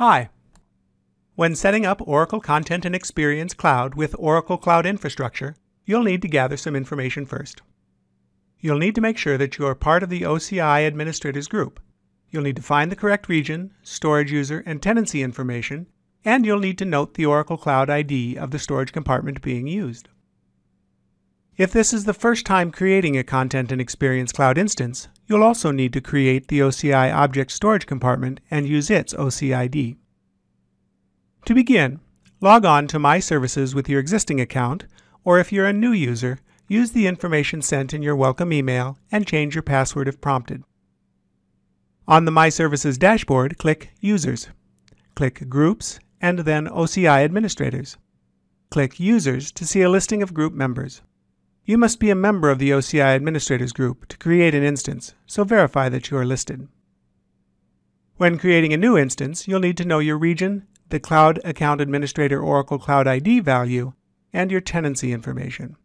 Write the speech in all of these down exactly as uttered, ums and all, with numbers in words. Hi. When setting up Oracle Content and Experience Cloud with Oracle Cloud Infrastructure, you'll need to gather some information first. You'll need to make sure that you are part of the O C I Administrators group. You'll need to find the correct region, storage user, and tenancy information, and you'll need to note the Oracle Cloud I D of the storage compartment being used. If this is the first time creating a Content and Experience Cloud instance, you'll also need to create the O C I Object Storage compartment and use its O C I D. To begin, log on to My Services with your existing account, or if you're a new user, use the information sent in your welcome email and change your password if prompted. On the My Services dashboard, click Users. Click Groups and then O C I Administrators. Click Users to see a listing of group members. You must be a member of the O C I Administrators group to create an instance, so verify that you are listed. When creating a new instance, you'll need to know your region, the Cloud Account Administrator Oracle Cloud I D value, and your tenancy information.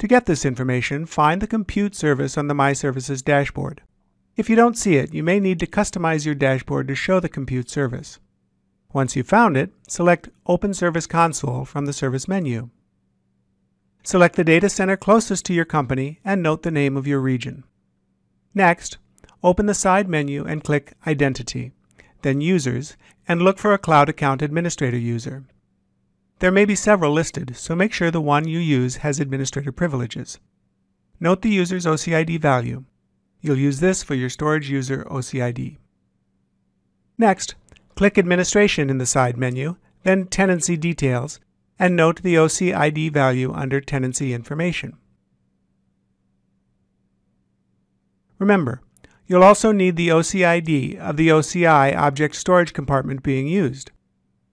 To get this information, find the Compute service on the My Services dashboard. If you don't see it, you may need to customize your dashboard to show the Compute service. Once you've found it, select Open Service Console from the Service menu. Select the data center closest to your company and note the name of your region. Next, open the side menu and click Identity, then Users, and look for a Cloud Account Administrator user. There may be several listed, so make sure the one you use has administrator privileges. Note the user's O C I D value. You'll use this for your storage user O C I D. Next, click Administration in the side menu, then Tenancy Details, and note the O C I D value under Tenancy Information. Remember, you'll also need the O C I D of the O C I Object Storage compartment being used.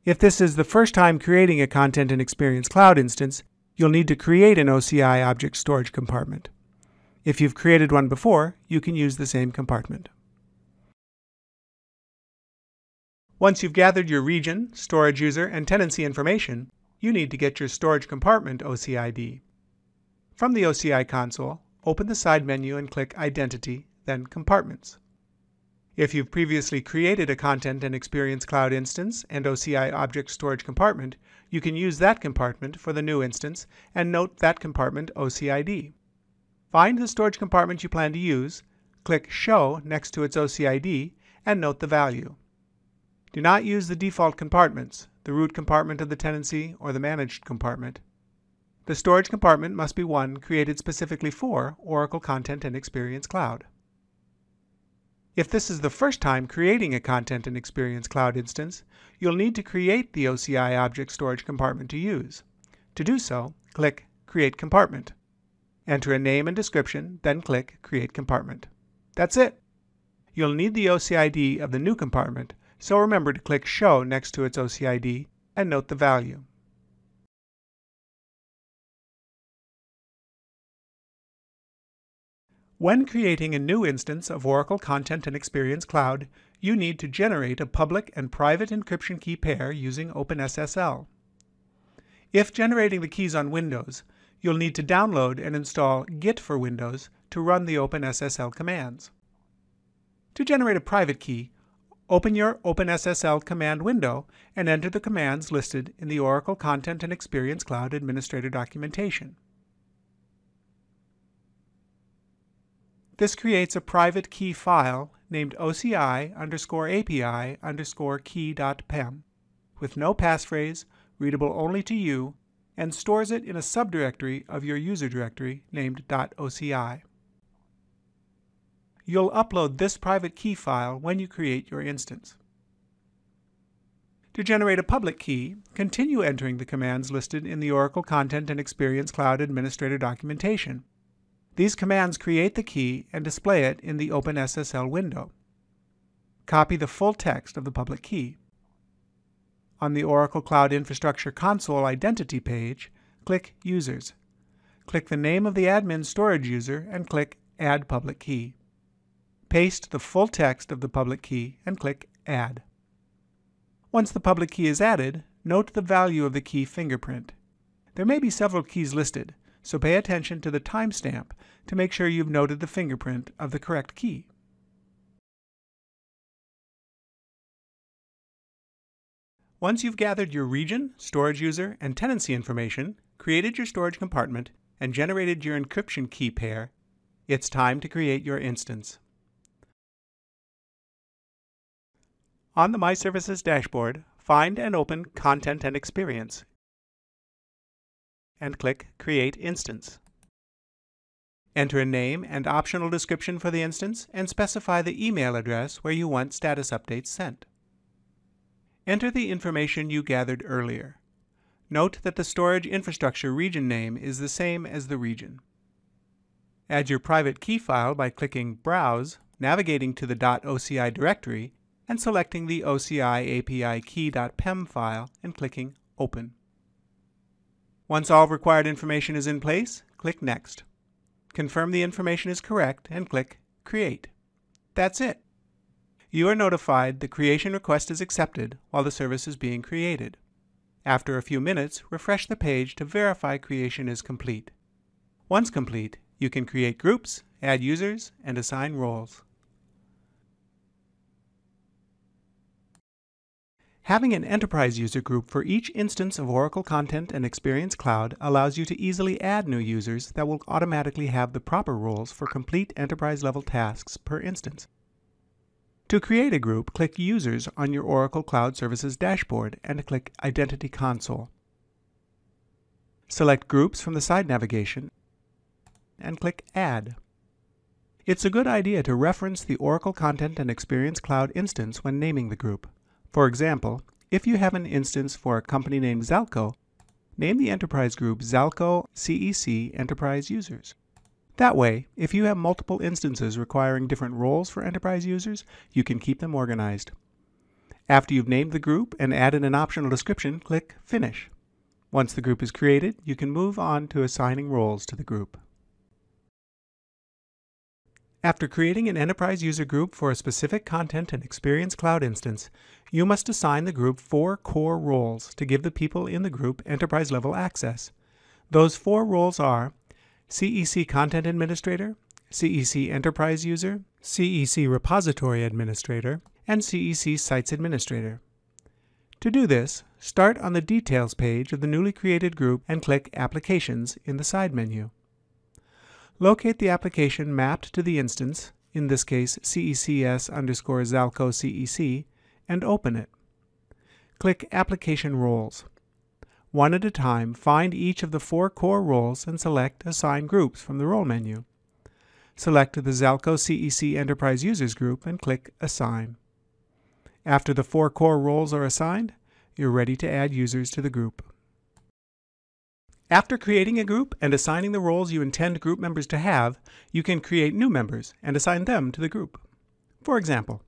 If this is the first time creating a Content and Experience Cloud instance, you'll need to create an O C I Object Storage compartment. If you've created one before, you can use the same compartment. Once you've gathered your region, storage user, and tenancy information, you need to get your storage compartment O C I D. From the O C I console, open the side menu and click Identity, then Compartments. If you've previously created a Content and Experience Cloud instance and O C I Object Storage compartment, you can use that compartment for the new instance and note that compartment O C I D. Find the storage compartment you plan to use, click Show next to its O C I D, and note the value. Do not use the default compartments, the root compartment of the tenancy, or the managed compartment. The storage compartment must be one created specifically for Oracle Content and Experience Cloud. If this is the first time creating a Content and Experience Cloud instance, you'll need to create the O C I Object Storage compartment to use. To do so, click Create Compartment. Enter a name and description, then click Create Compartment. That's it! You'll need the O C I D of the new compartment, so remember to click Show next to its O C I D and note the value. When creating a new instance of Oracle Content and Experience Cloud, you need to generate a public and private encryption key pair using Open S S L. If generating the keys on Windows, you'll need to download and install Git for Windows to run the Open S S L commands. To generate a private key, open your Open S S L command window and enter the commands listed in the Oracle Content and Experience Cloud Administrator documentation. This creates a private key file named O C I underscore A P I underscore key dot pem with no passphrase, readable only to you, and stores it in a subdirectory of your user directory named .oci. You'll upload this private key file when you create your instance. To generate a public key, continue entering the commands listed in the Oracle Content and Experience Cloud Administrator documentation. These commands create the key and display it in the Open S S L window. Copy the full text of the public key. On the Oracle Cloud Infrastructure Console Identity page, click Users. Click the name of the admin storage user and click Add Public Key. Paste the full text of the public key and click Add. Once the public key is added, note the value of the key fingerprint. There may be several keys listed, so pay attention to the timestamp to make sure you've noted the fingerprint of the correct key. Once you've gathered your region, storage user, and tenancy information, created your storage compartment, and generated your encryption key pair, it's time to create your instance. On the My Services dashboard, find and open Content and Experience, and click Create Instance. Enter a name and optional description for the instance and specify the email address where you want status updates sent. Enter the information you gathered earlier. Note that the storage infrastructure region name is the same as the region. Add your private key file by clicking Browse, navigating to the .oci directory, and selecting the O C I A P I key dot P E M file and clicking Open. Once all required information is in place, click Next. Confirm the information is correct and click Create. That's it. You are notified the creation request is accepted while the service is being created. After a few minutes, refresh the page to verify creation is complete. Once complete, you can create groups, add users, and assign roles. Having an enterprise user group for each instance of Oracle Content and Experience Cloud allows you to easily add new users that will automatically have the proper roles for complete enterprise-level tasks per instance. To create a group, click Users on your Oracle Cloud Services dashboard and click Identity Console. Select Groups from the side navigation and click Add. It's a good idea to reference the Oracle Content and Experience Cloud instance when naming the group. For example, if you have an instance for a company named Zalco, name the enterprise group Zalco C E C Enterprise Users. That way, if you have multiple instances requiring different roles for enterprise users, you can keep them organized. After you've named the group and added an optional description, click Finish. Once the group is created, you can move on to assigning roles to the group. After creating an enterprise user group for a specific Content and Experience Cloud instance, you must assign the group four core roles to give the people in the group enterprise-level access. Those four roles are C E C Content Administrator, C E C Enterprise User, C E C Repository Administrator, and C E C Sites Administrator. To do this, start on the Details page of the newly created group and click Applications in the side menu. Locate the application mapped to the instance, in this case C E C S underscore Zalco C E C, and open it. Click Application Roles. One at a time, find each of the four core roles and select Assign Groups from the role menu. Select the Zalco C E C Enterprise Users group and click Assign. After the four core roles are assigned, you're ready to add users to the group. After creating a group and assigning the roles you intend group members to have, you can create new members and assign them to the group. For example,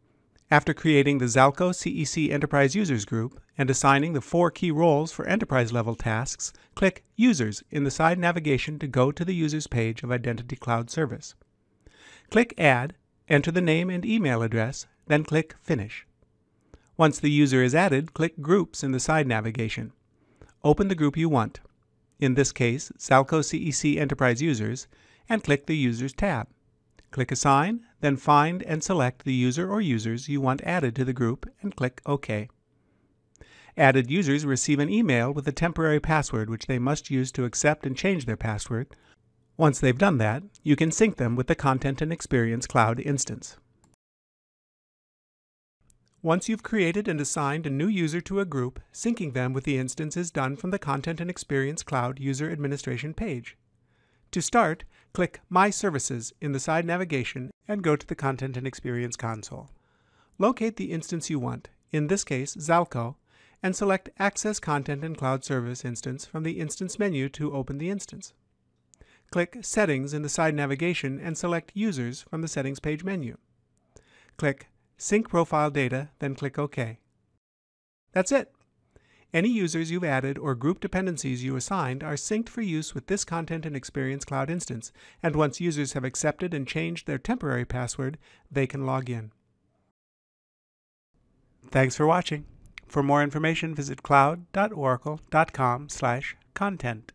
after creating the Zalco C E C Enterprise Users group and assigning the four key roles for enterprise-level tasks, click Users in the side navigation to go to the Users page of Identity Cloud Service. Click Add, enter the name and email address, then click Finish. Once the user is added, click Groups in the side navigation. Open the group you want, in this case Zalco C E C Enterprise Users, and click the Users tab. Click Assign, then find and select the user or users you want added to the group and click OK. Added users receive an email with a temporary password which they must use to accept and change their password. Once they've done that, you can sync them with the Content and Experience Cloud instance. Once you've created and assigned a new user to a group, syncing them with the instance is done from the Content and Experience Cloud User Administration page. To start, click My Services in the side navigation and go to the Content and Experience Console. Locate the instance you want, in this case Zalco, and select Access Content and Cloud Service Instance from the Instance menu to open the instance. Click Settings in the side navigation and select Users from the Settings page menu. Click Sync Profile Data, then click OK. That's it! Any users you've added or group dependencies you assigned are synced for use with this Content and Experience Cloud instance, and once users have accepted and changed their temporary password, they can log in. Thanks for watching. For more information, visit cloud dot oracle dot com slash content.